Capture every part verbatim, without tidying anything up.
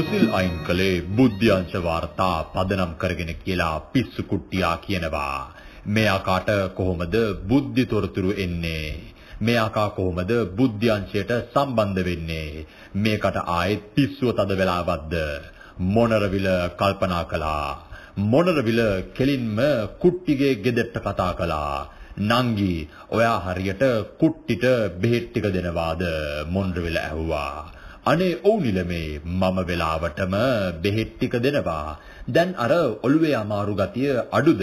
සුසිල් අයින් කලේ බුද්ධ්‍යංශ වාර්තා පදනම් කරගෙන කියලා පිස්සු කුට්ටියා කියනවා. මෙයාට කොහොමද බුද්ධි තොරතුරු එන්නේ? මෙයාකා කොහොමද බුද්ධ්‍යංශයට සම්බන්ධ වෙන්නේ? මේකට ආයෙත් පිස්සුව තද වෙලාවක්ද? මොණරවිල කල්පනා කළා. මොණරවිල කෙලින්ම කුට්ටිගේ ගෙදරට කතා කළා. නංගි, ඔයා හරියට කුට්ටිට බෙහෙත් ටික දෙනවාද? මොණරවිල ඇහුවා. අනේ ඔව් නිලමේ, මම වෙලාවටම බෙහෙත් ටික දෙනවා. දැන් අර ඔළුවේ අමාරු ගතිය අඩුද?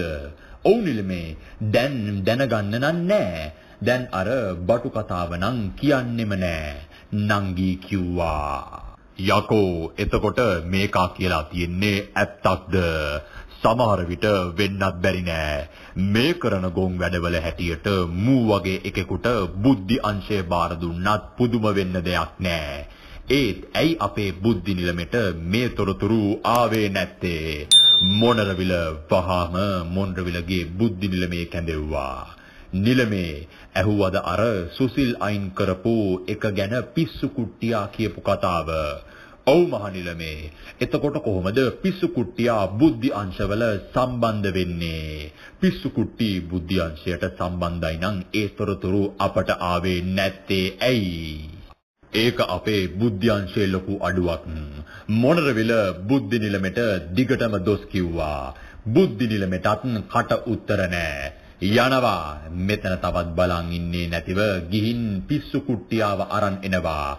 ඔව් නිලමේ, දැන් දැනගන්න නෑ. දැන් අර බටු කතාව නම් කියන්නෙම නෑ. නංගි කිව්වා. යකෝ, එතකොට මේකා කියලා තියන්නේ ඇත්තක්ද? සමහර විට වෙන්නත් බැරි නෑ. මේ කරන ගොන් වැඩවල හැටියට මූ වගේ එකෙකුට බුද්ධි අංශය බාර දුන්නත් පුදුම වෙන්න දෙයක් නෑ. ඒත් ඇයි අපේ බුද්ධි නිලමෙට මේ තොරතුරු ආවේ නැත්තේ? මොණරවිල වහාම මොණරවිලගේ බුද්ධි නිලමේ කැඳෙව්වා. නිලමේ, ඇහුවද අර සුසිල් අයින් කරපෝ එක ගැන පිස්සු කුට්ටියා කියපු කතාව? ඔව් මහනිලමේ. එතකොට කොහොමද පිස්සු කුට්ටියා බුද්ධි අංශවල සම්බන්ධ වෙන්නේ? පිස්සු කුට්ටි බුද්ධි අංශයට සම්බන්ධයි නම් ඒ තොරතුරු අපට ආවේ නැත්තේ ඇයි? ඒක අපේ බුද්ධි අංශයේ ලොකු අඩුවක්. මොණරවිල බුද්ධි නිලමෙට දිගටම දොස් කිව්වා. බුද්ධි නිලමෙටත් කට උත්තර නැහැ. යනවා. මෙතන තවත් බලන් ඉන්නේ නැතිව ගිහින් පිස්සු කුට්ටියාව අරන් එනවා.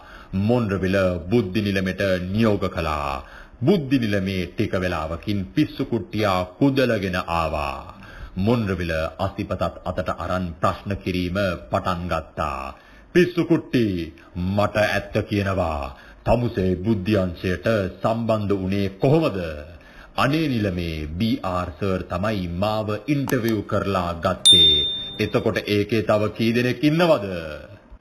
මොණරවිල බුද්ධි නිලමෙට නියෝග කළා. බුද්ධි නිලමේ ටික වෙලාවකින් පිස්සු කුට්ටියා කුදලගෙන ආවා. මොණරවිල අසිපතත් අතට අරන් ප්‍රශ්න කිරීම පටන් ගත්තා. පිස්සු කුට්ටි, මට ඇත්ත කියනවා. තමුසේ බුද්ධි අංශයට සම්බන්ධ වුණේ කොහොමද? අනේ නිලමේ, බී .ආර් සර් තමයි මාව ඉන්ටර්විව් කරලා ගත්තේ. එතකොට ඒකේ තව කී දෙනෙක් ඉන්නවද?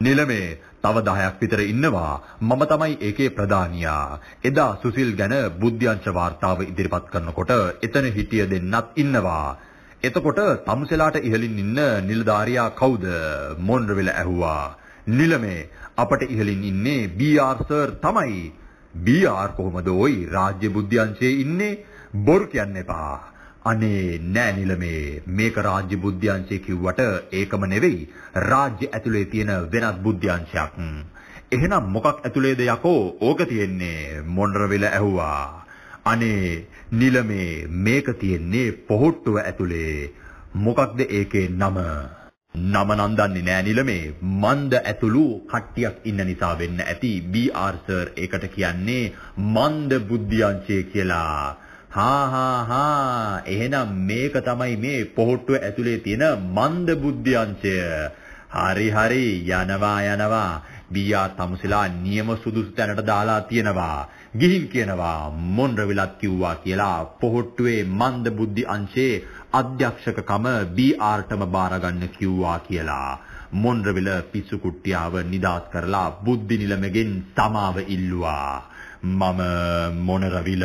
නිලමේ, තව දහයක් විතර ඉන්නවා. මම තමයි ඒකේ ප්‍රධානියා. එදා සුසිල් ගැන බුද්ධ්‍යංශ වාර්තාව ඉදිරිපත් කරනකොට එතන හිටිය දෙන්නත් ඉන්නවා. එතකොට තමුසෙලාට ඉහලින් ඉන්න නිලධාරියා කවුද? මොණරවිල ඇහුවා. නිලමේ, අපට ඉහලින් ඉන්නේ බී .ආර් සර් තමයි. බී .ආර් කොහොමද ඔයි රාජ්‍ය බුද්ධ්‍යංශයේ ඉන්නේ? බොරු කියන්න එපා. අනේ නෑ නිලමේ, මේක රාජ්‍ය බුද්ධ්‍යංශය කිව්වට ඒකම නෙවෙයි. රාජ්‍ය ඇතුලේ තියෙන වෙනත් බුද්ධ්‍යංශයක්. එහෙනම් මොකක් ඇතුලේද යකෝ ඕක තියෙන්නේ? මොණරවිල ඇහුවා. අනේ නිලමේ, මේක තියෙන්නේ පොහොට්ටුව ඇතුලේ. මොකක්ද ඒකේ නම? නම නම් දන්නේ නෑ නිලමේ. මන්ද ඇතුළු කට්ටියක් ඉන්න නිසා වෙන්න ඇති බී .ආර් සර් ඒකට කියන්නේ මන්ද බුද්ධ්‍යංශය කියලා. හා හා හා, එහෙනම් මේක තමයි මේ පොහොට්ටුව ඇතුලේ තියෙන මන්ද බුද්ධ්‍යංශය. හරි හරි, යනවා යනවා. බී .ආර් තමුසෙලා නියම සුදුසු තැනට දාලා තියෙනවා. ගිහින් කියනවා මොණරවිලත් කිව්වා කියලා පොහොට්ටුවේ මන්ද බුද්ධ්‍යංශයේ අධ්‍යක්ෂකකම බී .ආර්ටම බාරගන්න කිව්වා කියලා. මොණරවිල පිස්සු කුට්ටියාව නිදාස් කරලා බුද්ධි නිලමගෙන් සමාව ඉල්ලුවා. මම මොණරවිල.